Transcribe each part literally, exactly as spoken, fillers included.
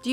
Do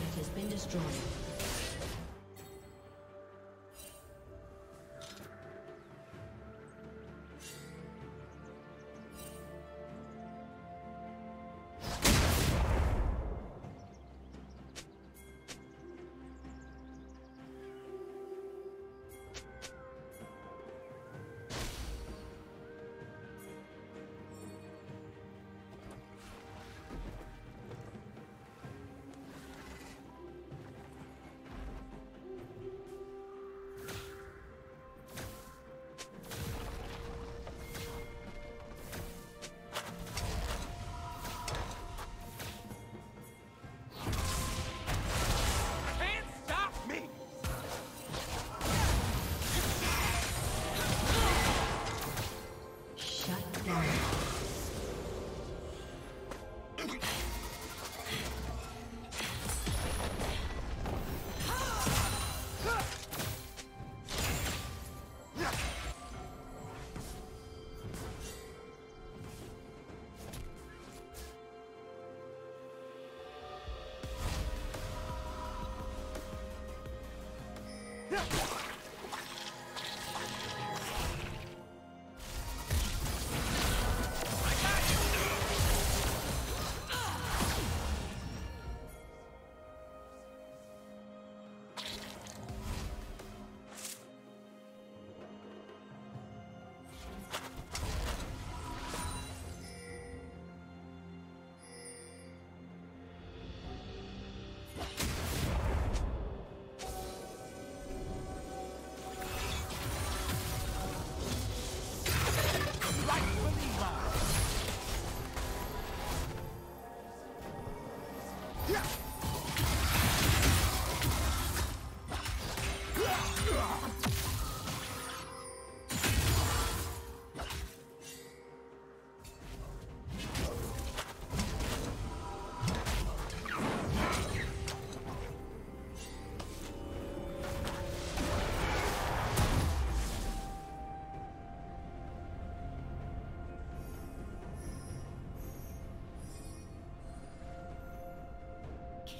turret has been destroyed.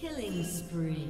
Killing spree.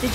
Did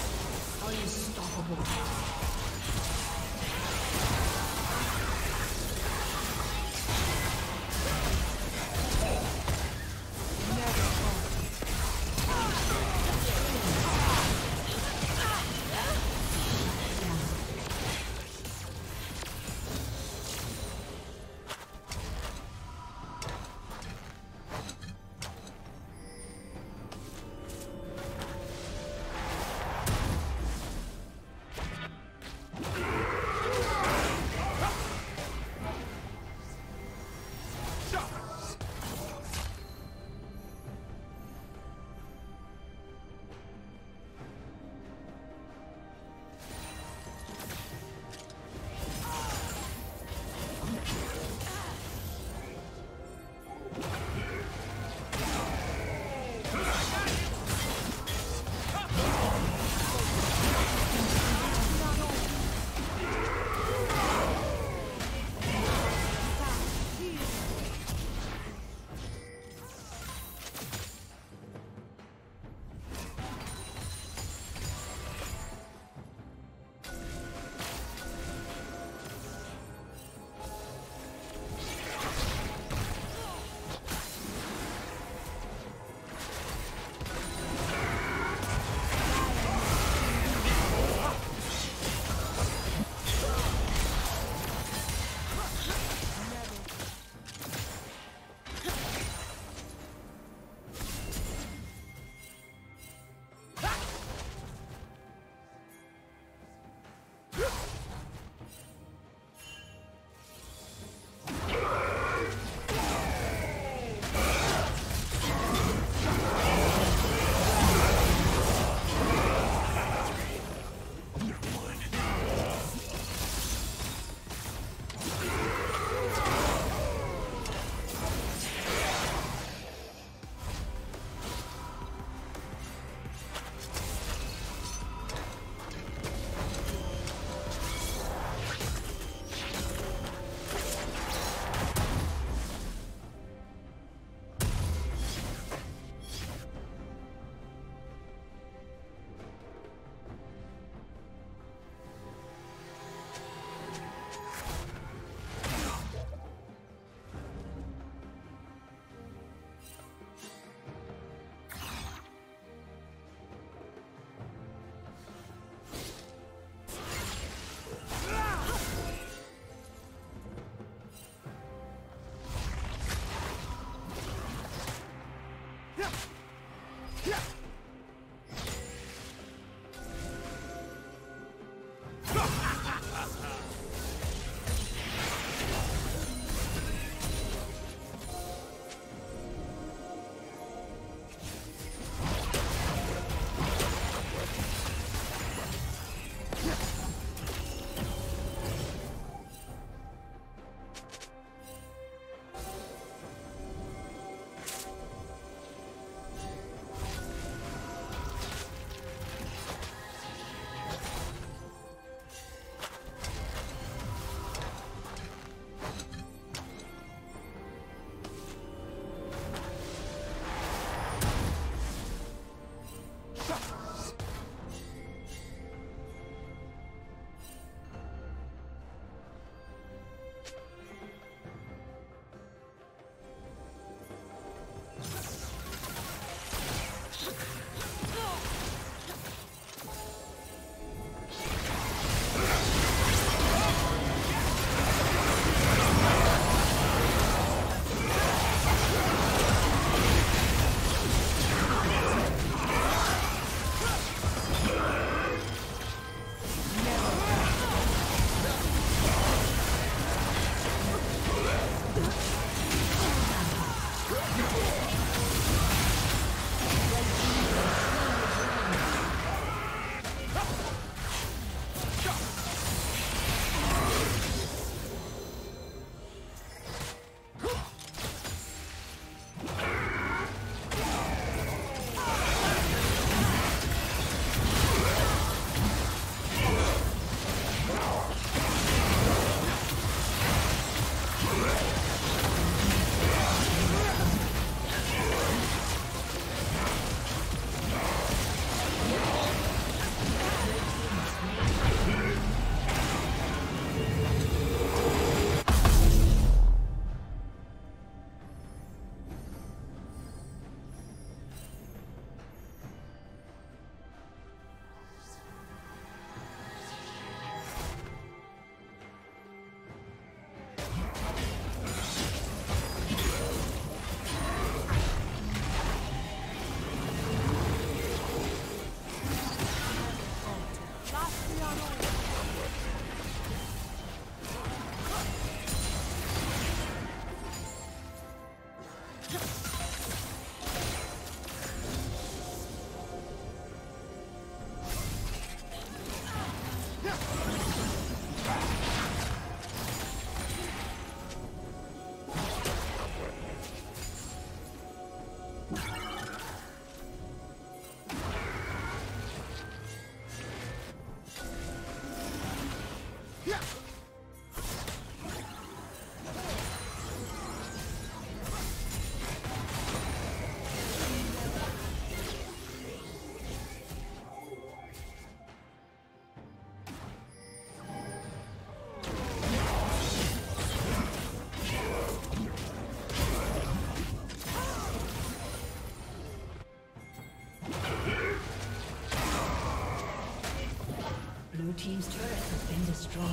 Blue team's turret has been destroyed.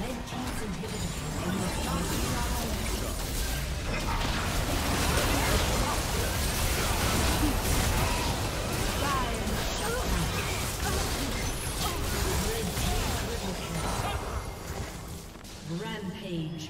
Red team's inhibitor has been destroyed. Rampage.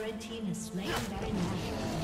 Red team is slain by Nashor.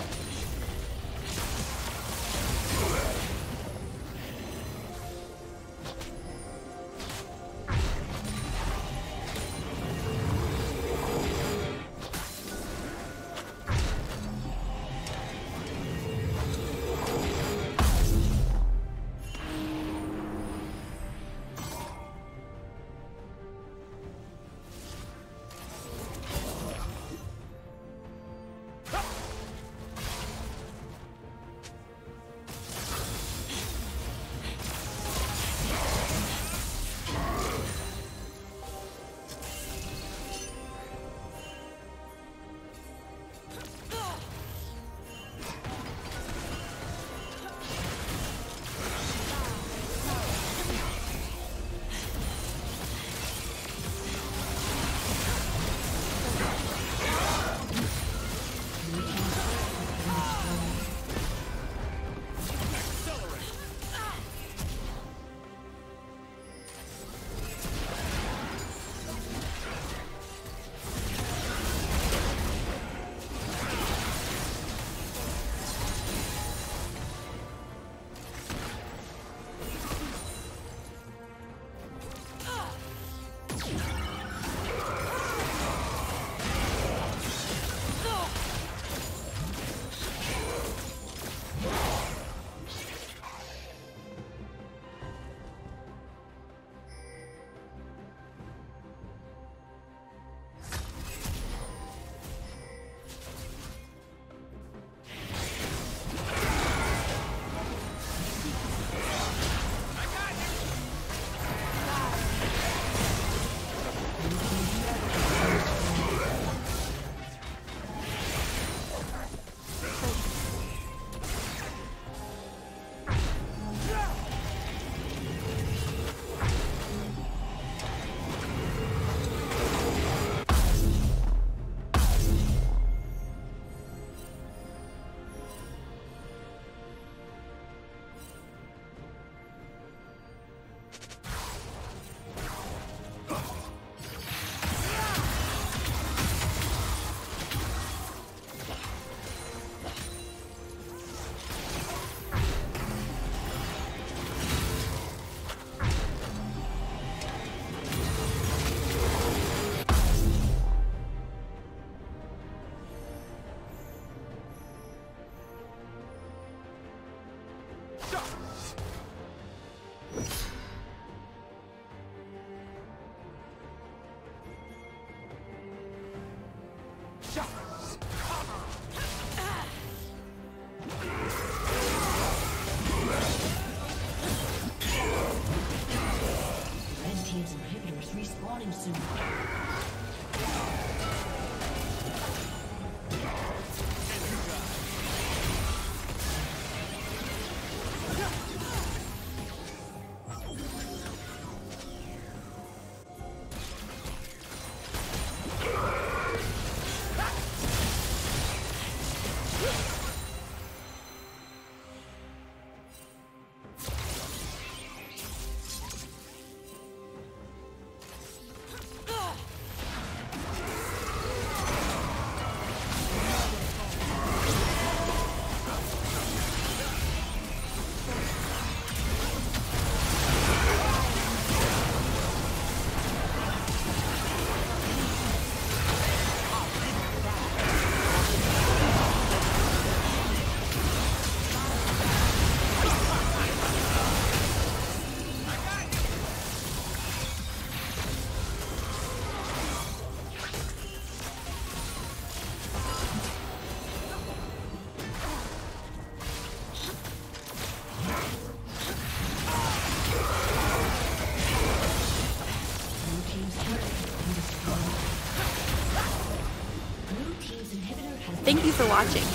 Thank you for watching.